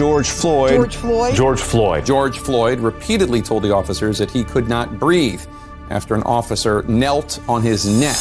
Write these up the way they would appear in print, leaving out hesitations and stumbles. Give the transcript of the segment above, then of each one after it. George Floyd repeatedly told the officers that he could not breathe after an officer knelt on his neck.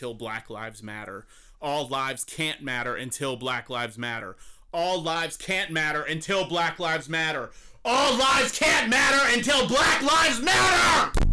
until Black Lives Matter. All lives can't matter until Black Lives Matter. All lives can't matter until Black Lives Matter. All lives can't matter until Black Lives Matter!